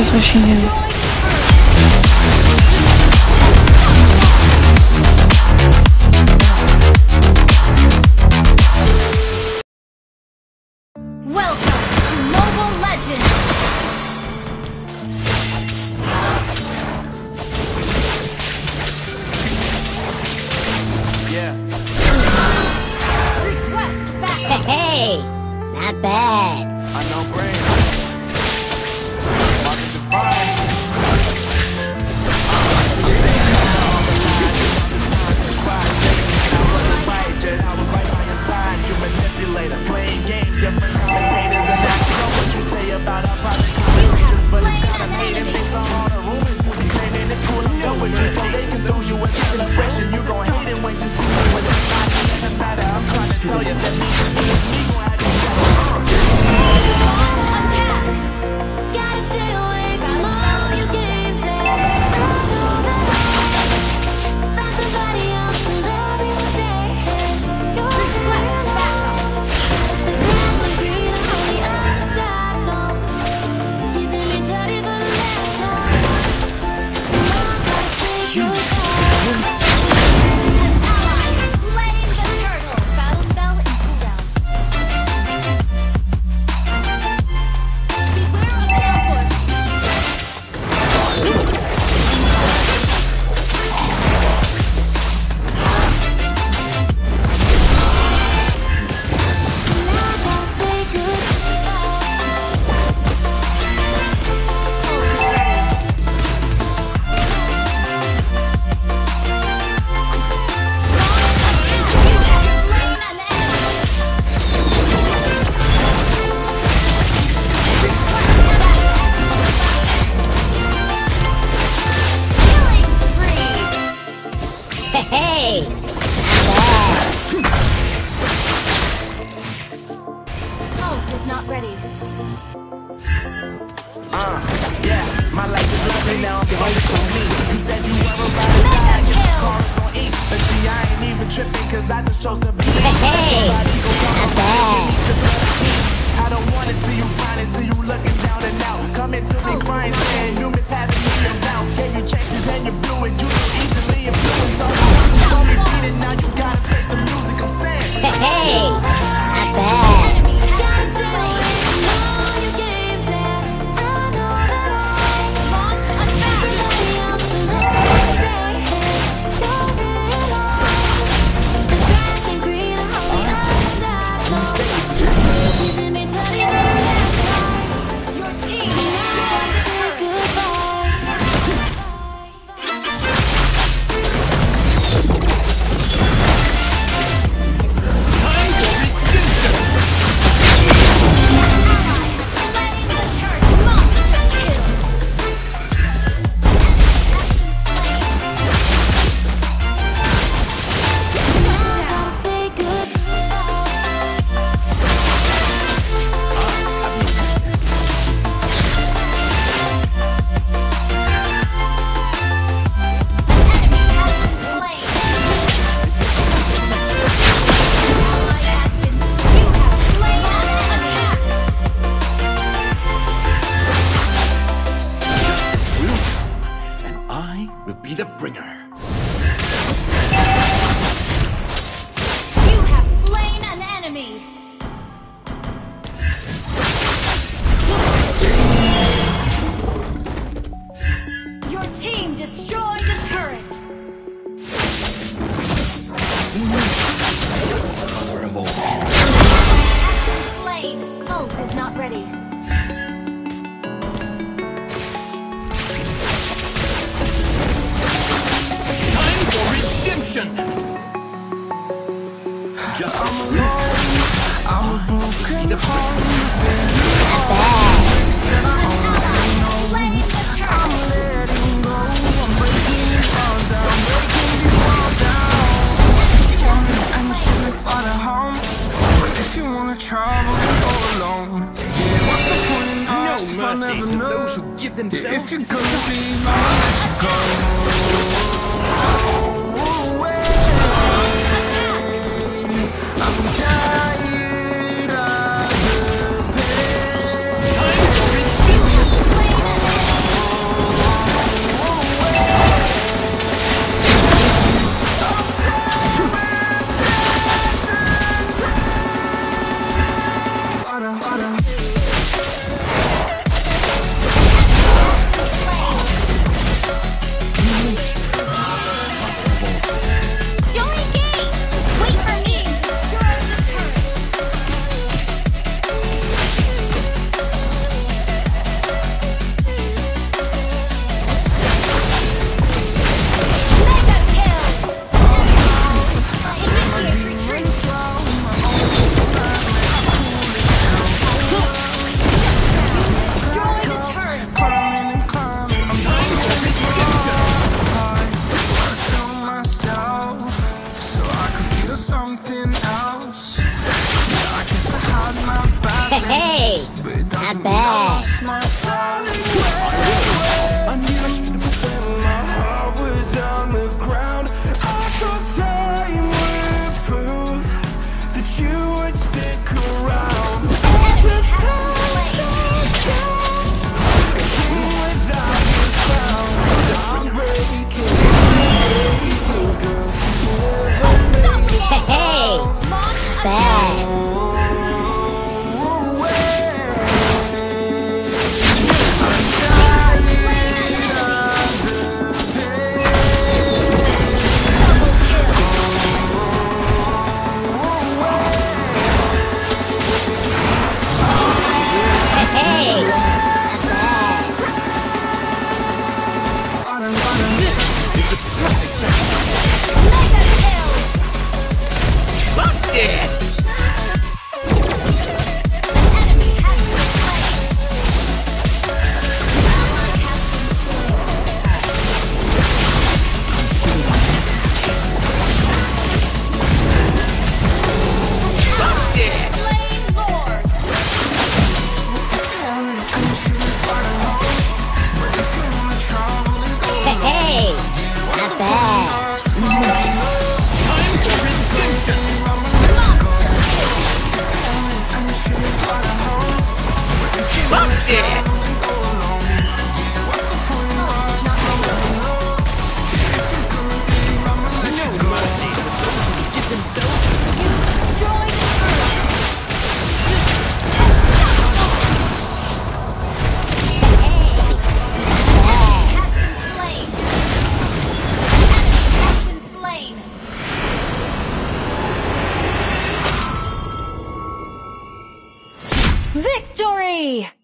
just wish he knew. Welcome to Mobile Legends! Yeah. Request back! Hey! Not bad! I know brain. Hey! Oh, it's not ready. Yeah, my life is lovely now. I'm only for me. You said you were about to die. Get the cars on E. But see, I ain't even tripping, cause I just chose to be. Hey! Not bad. I don't wanna see you crying, see you looking down and out. Coming to me crying, saying you miss having me around. Gave you chances and you blew it. You don't easily influence on. Be the bringer. You have slain an enemy. Your team destroyed a turret. Honorable. Slain. Ult is not ready. Just I'm alone, I'm a broken home. I'm letting go, I'm breaking it all down, breaking it all down. I'm shooting for the home, if you wanna travel, go alone. What's the point in us if I never know? Those who give themselves if you're gonna be mine, go. Tired of it. Busted! An enemy has been slain. Busted! Hey, hey! Not bad! Victory!